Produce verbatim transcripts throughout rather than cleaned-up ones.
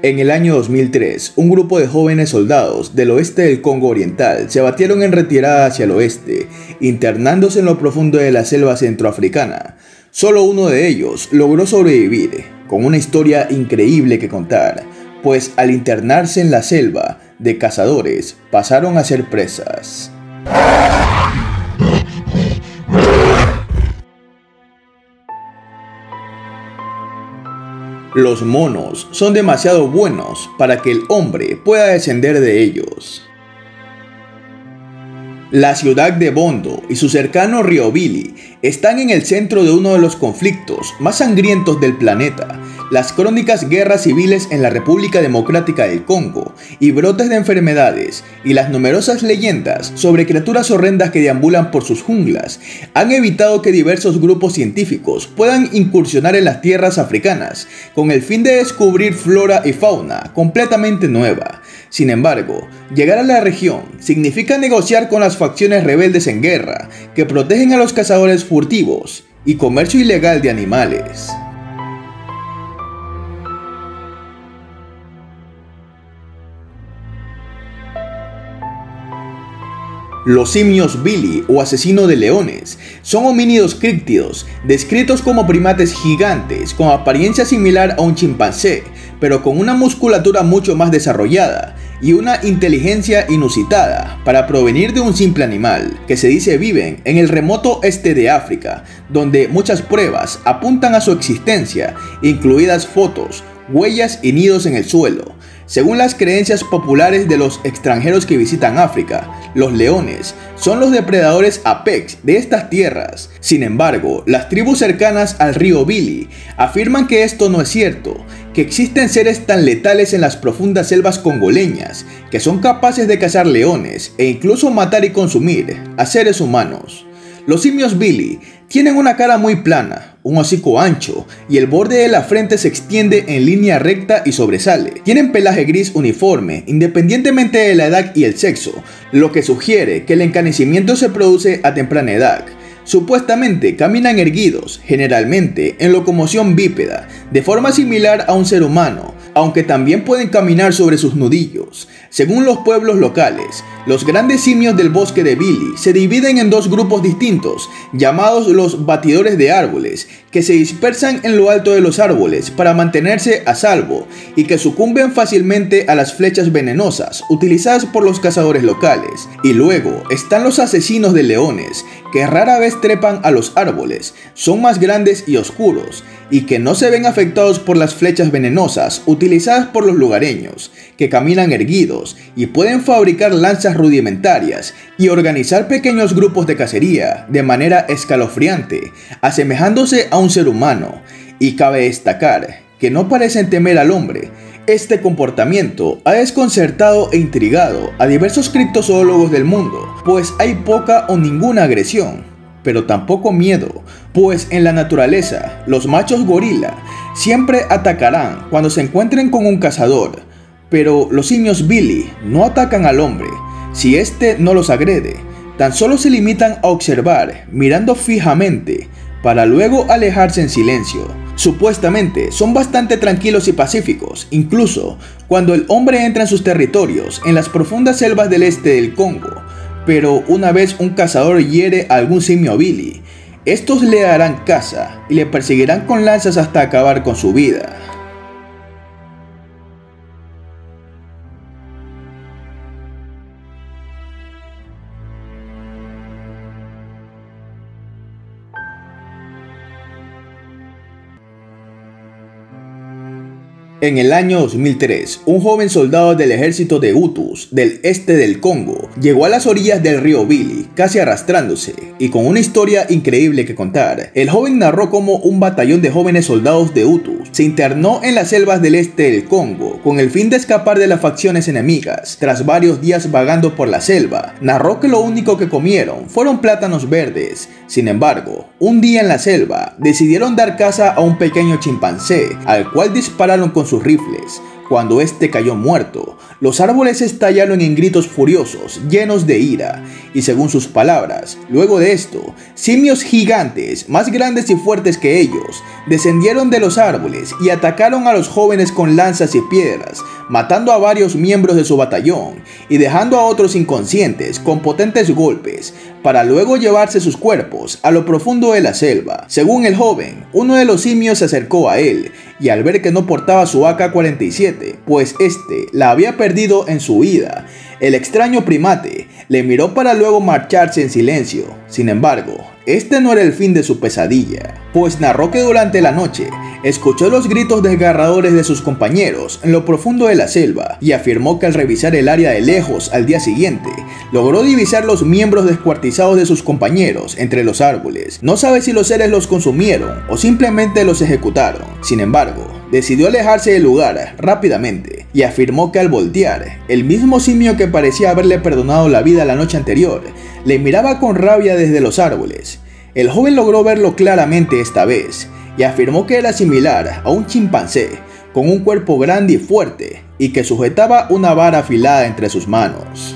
En el año dos mil tres, un grupo de jóvenes soldados del oeste del Congo Oriental se abatieron en retirada hacia el oeste, internándose en lo profundo de la selva centroafricana. Solo uno de ellos logró sobrevivir, con una historia increíble que contar, pues al internarse en la selva de cazadores pasaron a ser presas. Los monos son demasiado buenos para que el hombre pueda descender de ellos. La ciudad de Bondo y su cercano río Bili están en el centro de uno de los conflictos más sangrientos del planeta, las crónicas guerras civiles en la República Democrática del Congo y brotes de enfermedades y las numerosas leyendas sobre criaturas horrendas que deambulan por sus junglas han evitado que diversos grupos científicos puedan incursionar en las tierras africanas con el fin de descubrir flora y fauna completamente nueva. Sin embargo, llegar a la región significa negociar con las facciones rebeldes en guerra que protegen a los cazadores furtivos y comercio ilegal de animales. Los simios Bili o asesino de leones son homínidos críptidos, descritos como primates gigantes con apariencia similar a un chimpancé, pero con una musculatura mucho más desarrollada y una inteligencia inusitada para provenir de un simple animal, que se dice viven en el remoto este de África, donde muchas pruebas apuntan a su existencia, incluidas fotos, huellas y nidos en el suelo. Según las creencias populares de los extranjeros que visitan África, los leones son los depredadores apex de estas tierras. Sin embargo, las tribus cercanas al río Bili afirman que esto no es cierto, que existen seres tan letales en las profundas selvas congoleñas que son capaces de cazar leones e incluso matar y consumir a seres humanos. Los simios Bili tienen una cara muy plana, un hocico ancho y el borde de la frente se extiende en línea recta y sobresale. Tienen pelaje gris uniforme, independientemente de la edad y el sexo, lo que sugiere que el encanecimiento se produce a temprana edad. Supuestamente caminan erguidos, generalmente en locomoción bípeda, de forma similar a un ser humano, aunque también pueden caminar sobre sus nudillos. Según los pueblos locales, los grandes simios del bosque de Bili se dividen en dos grupos distintos, llamados los batidores de árboles, que se dispersan en lo alto de los árboles para mantenerse a salvo y que sucumben fácilmente a las flechas venenosas utilizadas por los cazadores locales. Y luego están los asesinos de leones, que rara vez trepan a los árboles, son más grandes y oscuros, y que no se ven afectados por las flechas venenosas utilizadas por los lugareños, que caminan erguidos y pueden fabricar lanzas rudimentarias y organizar pequeños grupos de cacería de manera escalofriante, asemejándose a un ser humano. Y cabe destacar que no parecen temer al hombre. Este comportamiento ha desconcertado e intrigado a diversos criptozoólogos del mundo, pues hay poca o ninguna agresión, pero tampoco miedo, pues en la naturaleza los machos gorila siempre atacarán cuando se encuentren con un cazador, pero los simios Bili no atacan al hombre si éste no los agrede, tan solo se limitan a observar mirando fijamente para luego alejarse en silencio. Supuestamente son bastante tranquilos y pacíficos, incluso cuando el hombre entra en sus territorios en las profundas selvas del este del Congo, pero una vez un cazador hiere a algún simio Bili, estos le darán caza y le perseguirán con lanzas hasta acabar con su vida. En el año dos mil tres, un joven soldado del ejército de Hutus del este del Congo llegó a las orillas del río Bili, casi arrastrándose, y con una historia increíble que contar. El joven narró cómo un batallón de jóvenes soldados de Hutus se internó en las selvas del este del Congo con el fin de escapar de las facciones enemigas. Tras varios días vagando por la selva, narró que lo único que comieron fueron plátanos verdes. Sin embargo, un día en la selva decidieron dar caza a un pequeño chimpancé, al cual dispararon con sus rifles. Cuando este cayó muerto, Los árboles estallaron en gritos furiosos, llenos de ira, y según sus palabras, luego de esto, simios gigantes, más grandes y fuertes que ellos, descendieron de los árboles y atacaron a los jóvenes con lanzas y piedras, matando a varios miembros de su batallón y dejando a otros inconscientes con potentes golpes, para luego llevarse sus cuerpos a lo profundo de la selva. Según el joven, uno de los simios se acercó a él, y al ver que no portaba su A K cuarenta y siete, pues este la había perdido en su huida, el extraño primate le miró para luego marcharse en silencio. Sin embargo, este no era el fin de su pesadilla, pues narró que durante la noche escuchó los gritos desgarradores de sus compañeros en lo profundo de la selva, y afirmó que al revisar el área de lejos al día siguiente, logró divisar los miembros descuartizados de sus compañeros entre los árboles. No sabe si los seres los consumieron o simplemente los ejecutaron. Sin embargo, decidió alejarse del lugar rápidamente y afirmó que al voltear, el mismo simio que parecía haberle perdonado la vida la noche anterior, le miraba con rabia desde los árboles. El joven logró verlo claramente esta vez y afirmó que era similar a un chimpancé, con un cuerpo grande y fuerte, y que sujetaba una vara afilada entre sus manos.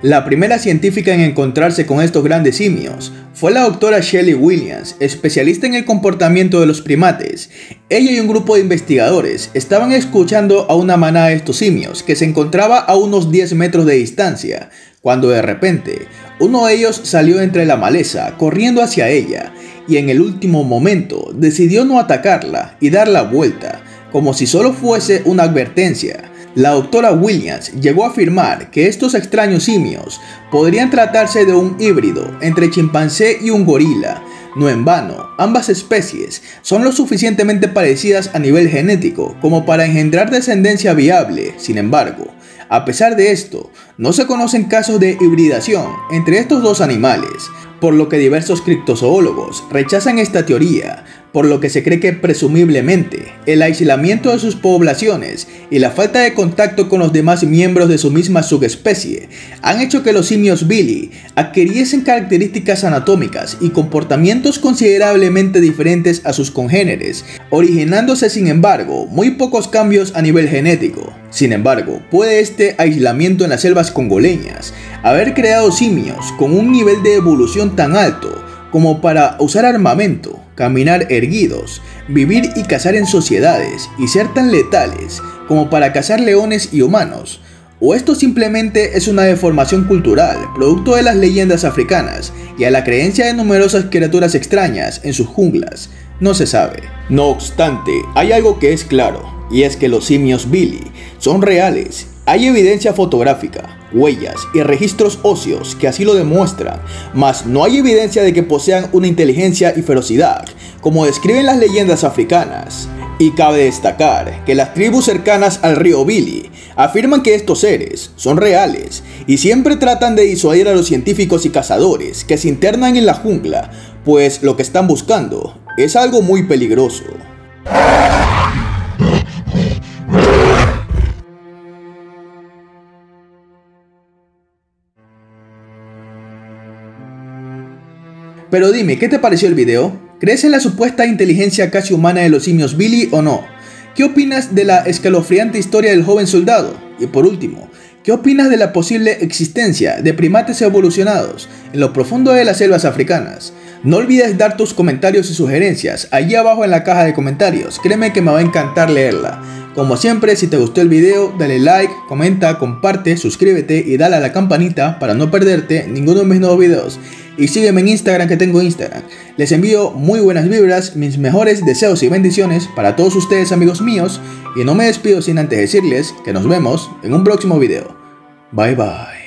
La primera científica en encontrarse con estos grandes simios fue la doctora Shelley Williams, especialista en el comportamiento de los primates. Ella y un grupo de investigadores estaban escuchando a una manada de estos simios que se encontraba a unos diez metros de distancia, cuando de repente uno de ellos salió entre la maleza corriendo hacia ella, y en el último momento decidió no atacarla y dar la vuelta, como si solo fuese una advertencia. La doctora Williams llegó a afirmar que estos extraños simios podrían tratarse de un híbrido entre chimpancé y un gorila. No en vano, ambas especies son lo suficientemente parecidas a nivel genético como para engendrar descendencia viable. Sin embargo, a pesar de esto, no se conocen casos de hibridación entre estos dos animales, por lo que diversos criptozoólogos rechazan esta teoría, por lo que se cree que presumiblemente el aislamiento de sus poblaciones y la falta de contacto con los demás miembros de su misma subespecie han hecho que los simios Bili adquiriesen características anatómicas y comportamientos considerablemente diferentes a sus congéneres, originándose sin embargo muy pocos cambios a nivel genético. Sin embargo, puede este aislamiento en las selvas congoleñas haber creado simios con un nivel de evolución tan alto como para usar armamento, caminar erguidos, vivir y cazar en sociedades y ser tan letales como para cazar leones y humanos. ¿O esto simplemente es una deformación cultural, producto de las leyendas africanas y a la creencia de numerosas criaturas extrañas en sus junglas? No se sabe. No obstante, hay algo que es claro, y es que los simios Bili son reales. Hay evidencia fotográfica, huellas y registros óseos que así lo demuestran, mas no hay evidencia de que posean una inteligencia y ferocidad, como describen las leyendas africanas. Y cabe destacar que las tribus cercanas al río Bili afirman que estos seres son reales y siempre tratan de disuadir a los científicos y cazadores que se internan en la jungla, pues lo que están buscando es algo muy peligroso. Pero dime, ¿qué te pareció el video? ¿Crees en la supuesta inteligencia casi humana de los simios Bili o no? ¿Qué opinas de la escalofriante historia del joven soldado? Y por último, ¿qué opinas de la posible existencia de primates evolucionados en lo profundo de las selvas africanas? No olvides dar tus comentarios y sugerencias allí abajo en la caja de comentarios, créeme que me va a encantar leerla. Como siempre, si te gustó el video, dale like, comenta, comparte, suscríbete y dale a la campanita para no perderte ninguno de mis nuevos videos. Y sígueme en Instagram, que tengo Instagram. Les envío muy buenas vibras, mis mejores deseos y bendiciones para todos ustedes, amigos míos, y no me despido sin antes decirles que nos vemos en un próximo video. Bye bye.